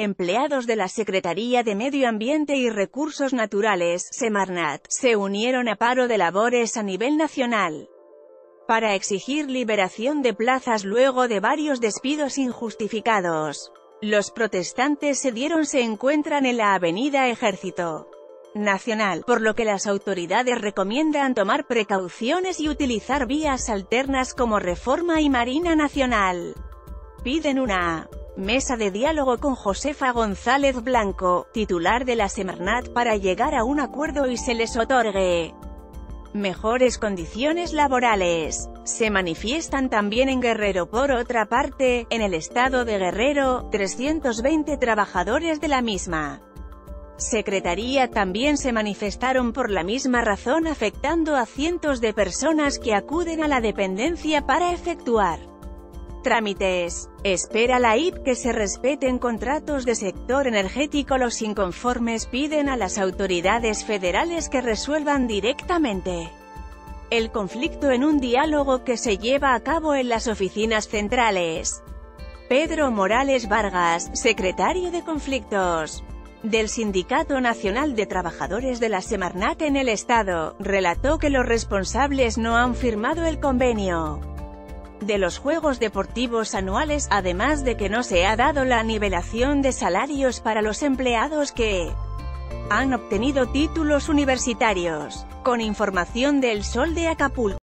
Empleados de la Secretaría de Medio Ambiente y Recursos Naturales, Semarnat, se unieron a paro de labores a nivel nacional para exigir liberación de plazas luego de varios despidos injustificados. Los protestantes se encuentran en la avenida Ejército Nacional, por lo que las autoridades recomiendan tomar precauciones y utilizar vías alternas como Reforma y Marina Nacional. Piden una mesa de diálogo con Josefa González Blanco, titular de la Semarnat, para llegar a un acuerdo y se les otorgue mejores condiciones laborales. Se manifiestan también en Guerrero. Por otra parte, en el estado de Guerrero, 320 trabajadores de la misma Secretaría también se manifestaron por la misma razón, afectando a cientos de personas que acuden a la dependencia para efectuar trámites. Espera la IP que se respeten contratos de sector energético. Los inconformes piden a las autoridades federales que resuelvan directamente el conflicto en un diálogo que se lleva a cabo en las oficinas centrales. Pedro Morales Vargas, secretario de Conflictos del Sindicato Nacional de Trabajadores de la Semarnat en el estado, relató que los responsables no han firmado el convenio de los Juegos Deportivos Anuales, además de que no se ha dado la nivelación de salarios para los empleados que han obtenido títulos universitarios. Con información del Sol de Acapulco.